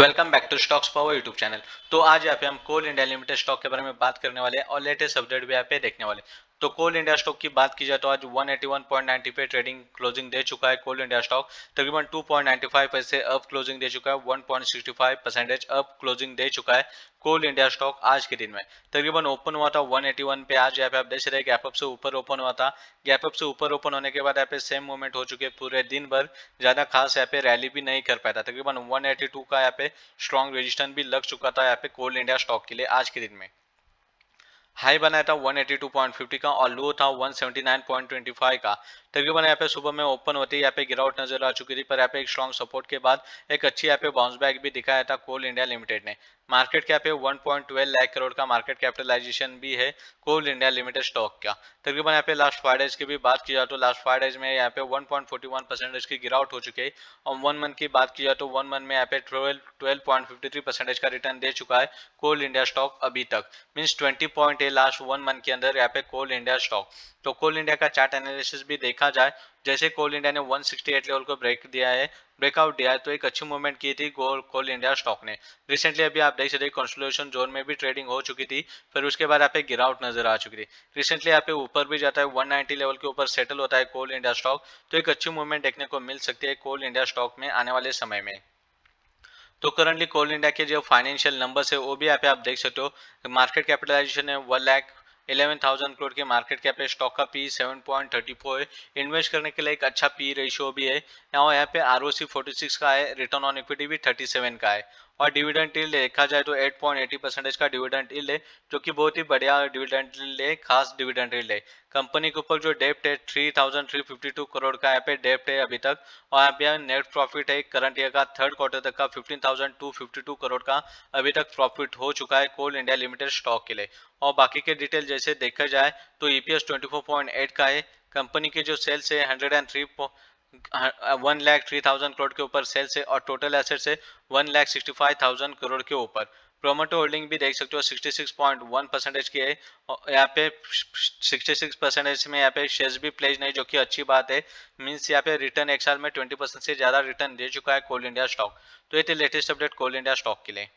Welcome back to stocks power YouTube channel. तो आज यहाँ पे हम कोल इंडिया लिमिटेड स्टॉक के बारे में बात करने वाले हैं और लेटेस्ट अपडेट भी यहाँ पे देखने वाले। तो कोल इंडिया स्टॉक की बात की जाए तो आज 181.90 पे ट्रेडिंग क्लोजिंग दे चुका है। कोल इंडिया स्टॉक तकरीबन 2.95 पैसे अप क्लोजिंग दे चुका है, 1.65% अप क्लोजिंग दे चुका है। कोल इंडिया स्टॉक आज के दिन में तकरीबन ओपन हुआ था 181 पे। आज यहाँ पे आप देख रहे हैं गैप अप से ऊपर ओपन हुआ था। गैप अप से ऊपर ओपन होने के बाद यहाँ पे सेम मूवमेंट हो चुके पूरे दिन भर, ज्यादा खास यहाँ पे रैली भी नहीं कर पाया था। तकरीबन 182 का यहाँ पे स्ट्रॉन्ग रेजिस्टेंस भी लग चुका था यहाँ पे कोल इंडिया स्टॉक के लिए। आज के दिन में हाई बनाया था 182.50 का और लो था 179.25 का। तकरीबन यहाँ पे सुबह में ओपन होते ही यहाँ पे गिरावट नजर आ चुकी थी, पर यहाँ पे एक स्ट्रॉन्ग सपोर्ट के बाद एक अच्छी यहाँ पे बाउंस बैक भी दिखाया था कोल इंडिया लिमिटेड ने। मार्केट कैप है 1.12 लाख करोड़ का मार्केट कैपिटलाइजेशन भी है कोल इंडिया लिमिटेड स्टॉक का। तकरीबन यहाँ पे लास्ट 5 डेज की भी बात की जाए तो लास्ट 5 डेज में यहाँ पे 1.41% की गिरावट हो चुकी है और 1 मंथ की बात की जाए तो 1 मंथ में यहाँ पे 12.53% का रिटर्न दे चुका है कोल इंडिया स्टॉक अभी तक। मीन्स 20 पॉइंट लास्ट 1 मंथ के अंदर यहाँ पे कोल इंडिया स्टॉक। तो कोल इंडिया का चार्ट एनालिसिस भी देखा जाए, जैसे कोल इंडिया ने 168 लेवल को ब्रेकआउट दिया है तो एक अच्छी मूवमेंट की थी कोल इंडिया स्टॉक ने। रिसेंटली अभी आप देख सकते हैं कंसोलिडेशन जोन में भी ट्रेडिंग हो चुकी थी, फिर उसके बाद यहाँ पे गिरावट नजर आ चुकी थी। रिसेंटली यहाँ पे ऊपर भी जाता है, 190 लेवल के ऊपर सेटल होता है कोल इंडिया स्टॉक। तो एक अच्छी मूवमेंट देखने को मिल सकती है कोल इंडिया स्टॉक में आने वाले समय में। तो करंटली कोल इंडिया के जो फाइनेंशियल नंबर्स है वो भी यहाँ पे आप देख सकते हो। मार्केट कैपिटलाइजेशन है 1,11,000 करोड़ के मार्केट कैप है। स्टॉक का पी 7.34 है। इन्वेस्ट करने के लिए एक अच्छा पी रेशियो भी है और यहाँ पे आरओसी 46 का है, रिटर्न ऑन इक्विटी भी 37 का है और डिविडेंड यील्ड देखा जाए तो 8.80% का डिविडेंड यील्ड है, जो कि बहुत ही बढ़िया डिविडेंड यील्ड है, खास डिविडेंड यील्ड है। कंपनी के ऊपर जो डेप्ट है 3,352 करोड़ का यहाँ पे डेप्ट है अभी तक और यहाँ पे नेट प्रॉफिट है करंट ईयर का थर्ड क्वार्टर तक का 15,252 करोड़ का अभी तक प्रॉफिट हो चुका है कोल इंडिया लिमिटेड स्टॉक के लिए। और बाकी के डिटेल जैसे देखा जाए तो ईपीएस 24.8 का है। कंपनी के जो सेल्स है 1,03,000 करोड़ के ऊपर सेल्स है और टोटल एसेट्स है 1,65,000 करोड़ के ऊपर। प्रोमोटर होल्डिंग भी देख सकते हो 66.1% की है और यहाँ पे 66% में यहाँ पे शेयर्स भी प्लेज नहीं, जो कि अच्छी बात है। मीन्स यहाँ पे रिटर्न एक साल में 20% से ज़्यादा रिटर्न दे चुका है कोल इंडिया स्टॉक। तो ये थे latest update Coal India stock के लिए।